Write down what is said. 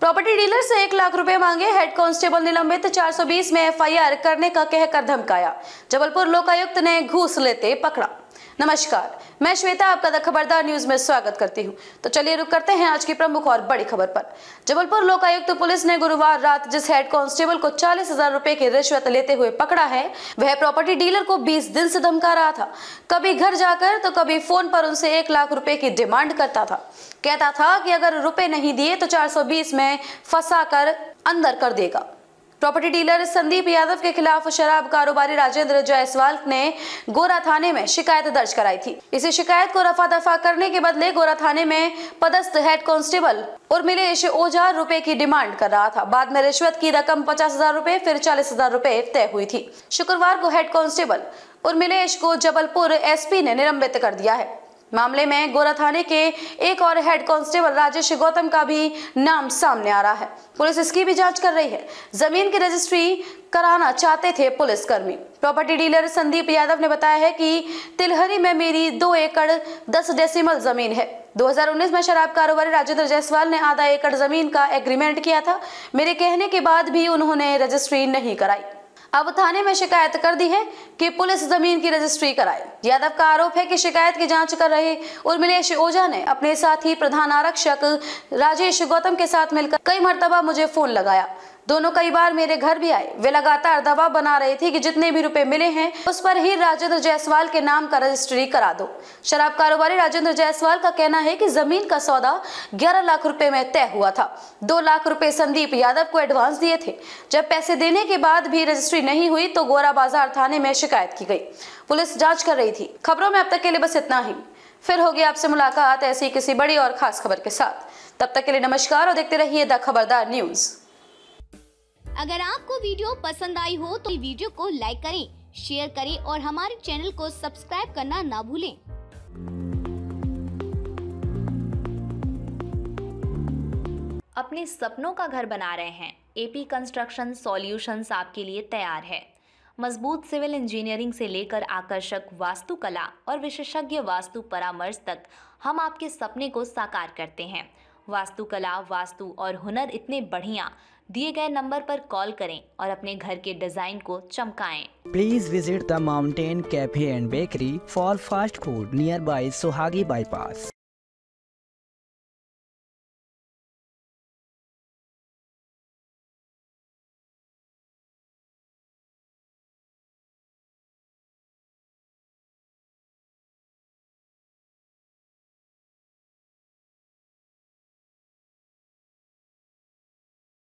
Property dealer से 1 लाख रुपए मांगे, हेड कांस्टेबल निलंबित, 420 में एफआईआर करने का कहकर धमकाया, जबलपुर लोकायुक्त ने घूस लेते पकड़ा। नमस्कार, मैं श्वेता आपका द खबरदार न्यूज़ में स्वागत करती हूं। तो चलिए रुक करते हैं आज की प्रमुख और बड़ी खबर पर। जबलपुर लोकायुक्त पुलिस ने गुरुवार रात जिस हेड कांस्टेबल को 40,000 रुपए की रिश्वत लेते हुए पकड़ा है, वह प्रॉपर्टी डीलर को 20 दिन से धमका रहा था। कभी घर जाकर तो कभी फोन पर उनसे 1 लाख रुपए की डिमांड करता था। कहता था कि अगर रुपए नहीं दिए तो 420 में फंसा कर अंदर कर देगा। प्रॉपर्टी डीलर संदीप यादव के खिलाफ शराब कारोबारी राजेंद्र जयसवाल ने गोरा थाने में शिकायत दर्ज कराई थी। इसी शिकायत को रफा दफा करने के बदले गोरा थाने में पदस्थ हेड कांस्टेबल उर्मिलेश ओझा रुपए की डिमांड कर रहा था। बाद में रिश्वत की रकम 50,000 रुपए फिर 40,000 रुपए तय हुई थी। शुक्रवार को हेड कांस्टेबल उर्मिलेश को जबलपुर एसपी ने निलंबित कर दिया है। मामले में गोरा थाने के एक और हेड कांस्टेबल राजेश गौतम का भी नाम सामने आ रहा है। पुलिस इसकी भी जांच कर रही है। जमीन की रजिस्ट्री कराना चाहते थे पुलिसकर्मी। प्रॉपर्टी डीलर संदीप यादव ने बताया है कि तिलहरी में मेरी 2 एकड़ 10 डेसिमल जमीन है। 2019 में शराब कारोबारी राजेंद्र जयसवाल ने आधा एकड़ जमीन का एग्रीमेंट किया था। मेरे कहने के बाद भी उन्होंने रजिस्ट्री नहीं कराई। अब थाने में शिकायत कर दी है कि पुलिस जमीन की रजिस्ट्री कराए। यादव का आरोप है कि शिकायत की जांच कर रहे उर्मिलेश ओझा ने अपने साथी प्रधान आरक्षक राजेश गौतम के साथ मिलकर कई मर्तबा मुझे फोन लगाया। दोनों कई बार मेरे घर भी आए। वे लगातार दबाव बना रहे थे कि जितने भी रुपए मिले हैं उस पर ही राजेंद्र जयसवाल के नाम का रजिस्ट्री करा दो। शराब कारोबारी राजेंद्र जयसवाल का कहना है कि जमीन का सौदा 11 लाख रुपए में तय हुआ था। 2 लाख रुपए संदीप यादव को एडवांस दिए थे। जब पैसे देने के बाद भी रजिस्ट्री नहीं हुई तो गोरा बाजार थाने में शिकायत की गई। पुलिस जाँच कर रही थी। खबरों में अब तक के लिए बस इतना ही। फिर होगी आपसे मुलाकात ऐसी किसी बड़ी और खास खबर के साथ। तब तक के लिए नमस्कार और देखते रहिए द खबरदार न्यूज़। अगर आपको वीडियो पसंद आई हो तो वीडियो को लाइक करें, शेयर करें और हमारे चैनल को सब्सक्राइब करना ना भूलें। अपने सपनों का घर बना रहे हैं? एपी कंस्ट्रक्शन सॉल्यूशन्स आपके लिए तैयार है। मजबूत सिविल इंजीनियरिंग से लेकर आकर्षक वास्तुकला और विशेषज्ञ वास्तु परामर्श तक हम आपके सपने को साकार करते हैं। वास्तुकला, वास्तु और हुनर इतने बढ़िया। दिए गए नंबर पर कॉल करें और अपने घर के डिजाइन को चमकाएं। Please visit the mountain cafe and bakery for fast food nearby Suhagi bypass.